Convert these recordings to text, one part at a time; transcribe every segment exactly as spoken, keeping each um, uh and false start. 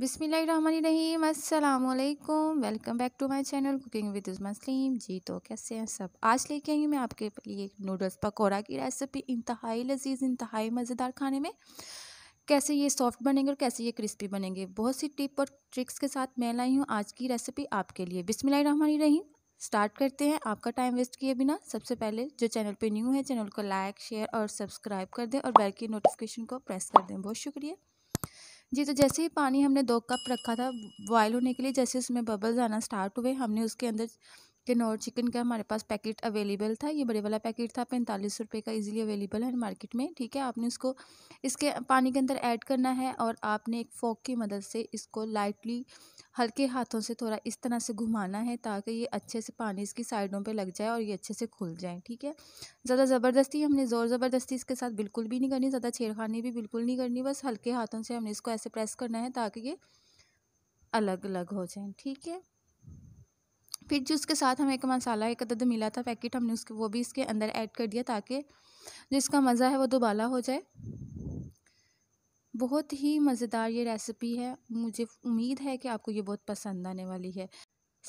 बिस्मिल्लाहिर्रहमानिर्रहीम, अस्सलामुअलैकुम। Welcome back to my channel cooking with Uzma Saleem. जी तो कैसे हैं सब। आज लेके आई हूँ मैं आपके लिए नूडल्स पकोड़ा की रेसिपी। इंतहाई लजीज, इंतहाई मज़ेदार खाने में कैसे ये सॉफ्ट बनेंगे और कैसे ये क्रिस्पी बनेंगे, बहुत सी टिप और ट्रिक्स के साथ मैं लाई हूँ आज की रेसिपी आपके लिए। बिस्मिल्लाहिर्रहमानिर्रहीम, स्टार्ट करते हैं आपका टाइम वेस्ट किए बिना। सबसे पहले जो चैनल पे न्यू है, चैनल को लाइक शेयर और सब्सक्राइब कर दें और बेल की नोटिफिकेशन को प्रेस कर दें, बहुत शुक्रिया जी। तो जैसे ही पानी हमने दो कप रखा था बॉयल होने के लिए, जैसे उसमें बबल्स आना स्टार्ट हुए, हमने उसके अंदर किनोर चिकन का हमारे पास पैकेट अवेलेबल था। ये बड़े वाला पैकेट था, पैंतालीस रुपये का, इजीली अवेलेबल है मार्केट में, ठीक है। आपने इसको इसके पानी के अंदर ऐड करना है और आपने एक फोक की मदद से इसको लाइटली हल्के हाथों से थोड़ा इस तरह से घुमाना है ताकि ये अच्छे से पानी इसकी साइडों पे लग जाए और ये अच्छे से खुल जाए, ठीक है। ज़्यादा ज़बरदस्ती हमने ज़ोर ज़बरदस्ती इसके साथ बिल्कुल भी नहीं करनी, ज़्यादा छेड़खानी भी बिल्कुल नहीं करनी, बस हल्के हाथों से हमने इसको ऐसे प्रेस करना है ताकि ये अलग अलग हो जाए, ठीक है। फिर जो उसके साथ हमें एक मसाला एक अदद मिला था पैकेट, हमने उसके वो भी इसके अंदर ऐड कर दिया ताकि जो इसका मज़ा है वो दोबाला हो जाए। बहुत ही मज़ेदार ये रेसिपी है, मुझे उम्मीद है कि आपको ये बहुत पसंद आने वाली है।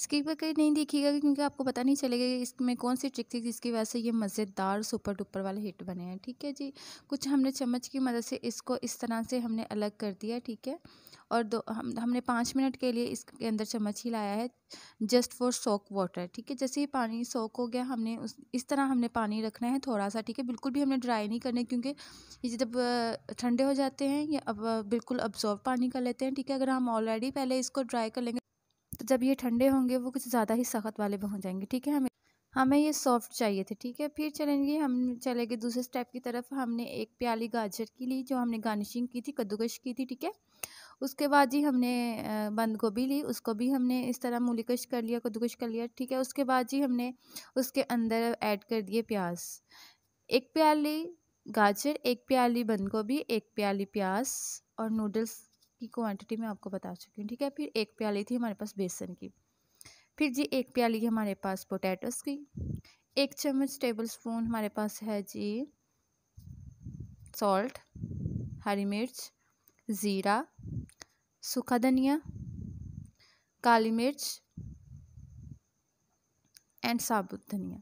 स्किप करके नहीं देखिएगा क्योंकि आपको पता नहीं चलेगा इसमें कौन सी ट्रिक थी जिसकी वजह से ये मज़ेदार सुपर डुपर वाले हिट बने हैं, ठीक है जी। कुछ हमने चम्मच की मदद से इसको इस तरह से हमने अलग कर दिया, ठीक है। और दो हम हमने पाँच मिनट के लिए इसके अंदर चम्मच ही लाया है, जस्ट फॉर सोक वाटर, ठीक है। जैसे ही पानी सोक हो गया हमने उस इस तरह हमने पानी रखना है थोड़ा सा, ठीक है। बिल्कुल भी हमने ड्राई नहीं करने क्योंकि ये जब ठंडे हो जाते हैं ये अब बिल्कुल अब्जॉर्व पानी कर लेते हैं, ठीक है। अगर हम ऑलरेडी पहले इसको ड्राई कर लेंगे तो जब ये ठंडे होंगे वो कुछ ज़्यादा ही सख्त वाले हो जाएंगे, ठीक है। हमें हमें ये सॉफ्ट चाहिए थे, ठीक है। फिर चलेंगे हम चले गए दूसरे स्टेप की तरफ। हमने एक प्याली गाजर की ली जो हमने गार्निशिंग की थी, कद्दूकश की थी, ठीक है। उसके बाद जी हमने बंद गोभी ली, उसको भी हमने इस तरह मूलीकश कर लिया, कद्दूकश कर लिया, ठीक है। उसके बाद जी हमने उसके अंदर ऐड कर दिए प्याज, एक प्याली गाजर, एक प्याली बंद गोभी, एक प्याली प्याज, और नूडल्स की क्वांटिटी मैं आपको बता चुकी हूँ, ठीक है। फिर एक प्याली थी हमारे पास बेसन की, फिर जी एक प्याली हमारे पास पोटैटोस की, एक चम्मच टेबल स्पून हमारे पास है जी सॉल्ट, हरी मिर्च, ज़ीरा, सूखा धनिया, काली मिर्च एंड साबुत धनिया।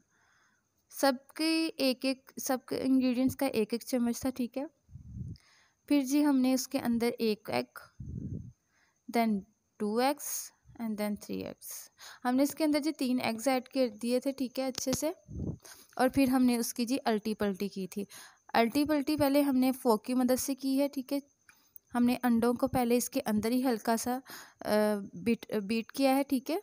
सबके एक एक सबके इंग्रेडिएंट्स का एक एक चम्मच था, ठीक है। फिर जी हमने उसके अंदर एक egg, then two eggs and then three eggs, हमने इसके अंदर जी तीन एग्स ऐड कर दिए थे, ठीक है, अच्छे से। और फिर हमने उसकी जी अल्टी पल्टी की थी। अल्टी पल्टी पहले हमने फोक की मदद से की है, ठीक है। हमने अंडों को पहले इसके अंदर ही हल्का सा बीट बीट किया है, ठीक है।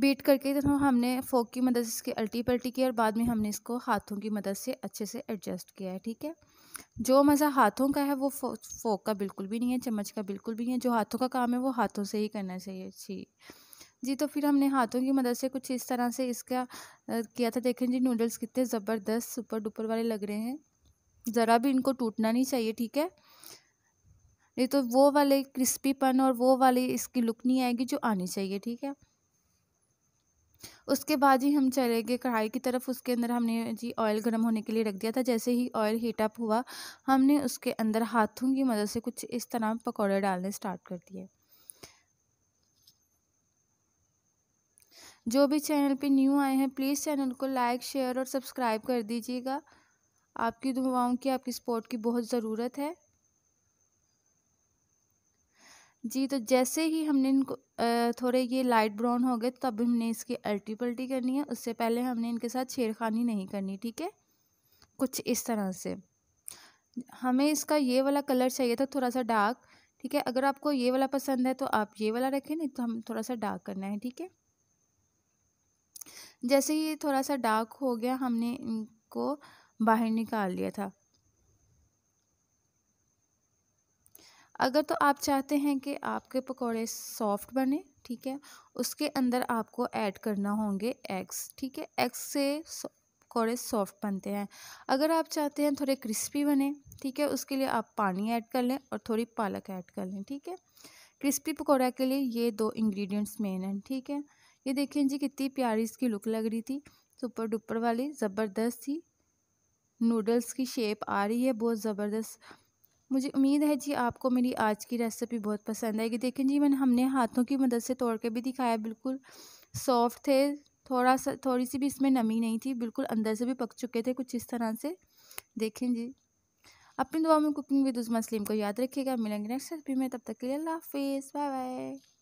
बीट करके तो हमने फोक की मदद से इसकी अल्टी पल्टी की और बाद में हमने इसको हाथों की मदद से अच्छे से एडजस्ट किया है, ठीक है। जो मज़ा हाथों का है वो फो, फोक का बिल्कुल भी नहीं है, चम्मच का बिल्कुल भी नहीं है। जो हाथों का काम है वो हाथों से ही करना चाहिए जी जी तो फिर हमने हाथों की मदद से कुछ इस तरह से इसका किया था। देखें जी नूडल्स कितने ज़बरदस्त सुपर डुपर वाले लग रहे हैं, ज़रा भी इनको टूटना नहीं चाहिए, ठीक है, नहीं तो वो वाले क्रिस्पीपन और वो वाली इसकी लुक नहीं आएगी जो आनी चाहिए, ठीक है। उसके बाद ही हम चले गए कढ़ाई की तरफ। उसके अंदर हमने जी ऑयल गर्म होने के लिए रख दिया था। जैसे ही ऑयल हीट अप हुआ हमने उसके अंदर हाथों की मदद से कुछ इस तरह पकौड़े डालने स्टार्ट कर दिए। जो भी चैनल पे न्यू आए हैं प्लीज़ चैनल को लाइक शेयर और सब्सक्राइब कर दीजिएगा। आपकी दुआओं की, आपकी सपोर्ट की बहुत ज़रूरत है जी। तो जैसे ही हमने इनको थोड़े ये लाइट ब्राउन हो गए तब हमने इसकी अल्टी पल्टी करनी है, उससे पहले हमने इनके साथ छेड़खानी नहीं करनी, ठीक है। कुछ इस तरह से हमें इसका ये वाला कलर चाहिए था, थोड़ा सा डार्क, ठीक है। अगर आपको ये वाला पसंद है तो आप ये वाला रखें, नहीं तो हम थोड़ा सा डार्क करना है, ठीक है। जैसे ही थोड़ा सा डार्क हो गया हमने इनको बाहर निकाल लिया था। अगर तो आप चाहते हैं कि आपके पकोड़े सॉफ्ट बने, ठीक है, उसके अंदर आपको ऐड करना होंगे एग्स, ठीक है। एग्स से पकोड़े सॉफ्ट बनते हैं। अगर आप चाहते हैं थोड़े क्रिस्पी बने, ठीक है, उसके लिए आप पानी ऐड कर लें और थोड़ी पालक ऐड कर लें, ठीक है। क्रिस्पी पकोड़ा के लिए ये दो इंग्रेडिएंट्स मेन हैं, ठीक है। ये देखें जी कितनी प्यारी इसकी लुक लग रही थी, सुपर डुपर वाली ज़बरदस्त थी। नूडल्स की शेप आ रही है बहुत ज़बरदस्त। मुझे उम्मीद है जी आपको मेरी आज की रेसिपी बहुत पसंद आएगी। देखें जी मैंने हमने हाथों की मदद से तोड़ के भी दिखाया, बिल्कुल सॉफ्ट थे, थोड़ा सा थोड़ी सी भी इसमें नमी नहीं थी, बिल्कुल अंदर से भी पक चुके थे कुछ इस तरह से। देखें जी, अपनी दुआ में कुकिंग विद उज़मा सलीम को याद रखिएगा। मिलेंगे नेक्स्ट रेसिपी में, तब तक के लिए अल्लाह हाफिज़, बाय बाय।